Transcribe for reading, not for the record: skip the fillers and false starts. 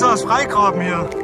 müssen wir das freigraben hier.